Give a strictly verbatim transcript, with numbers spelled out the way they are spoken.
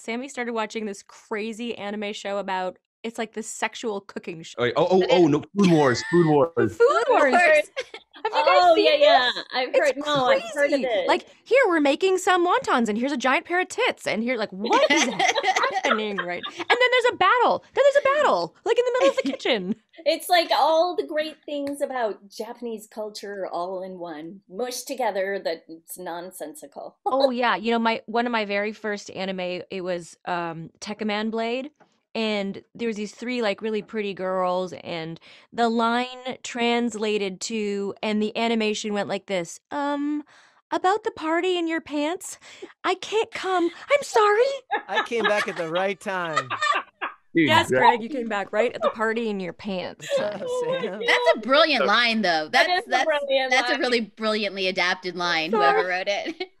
Sammy started watching this crazy anime show about, it's like this sexual cooking show. Oh, oh, oh, no, Food Wars, Food Wars. Food Wars. Have you guys oh, seen yeah, this? yeah. I've heard, it's no, crazy. I've heard of it. Like, here, we're making some wontons, and here's a giant pair of tits, and here, like, what is happening, right? And then there's a battle. Then there's a battle, like, in the middle of the kitchen. It's like all the great things about Japanese culture all in one, mushed together, that it's nonsensical. Oh, yeah. You know, my one of my very first anime, it was um, Tekkaman Blade. And there was these three like really pretty girls, and the line translated to, and the animation went like this, um, about the party in your pants? I can't come. I'm sorry. I came back at the right time. Dude, yes, Greg, you came back right at the party in your pants. Oh, that's a brilliant line, though. That's, that is that's, a, brilliant that's line. a really brilliantly adapted line, sorry. whoever wrote it.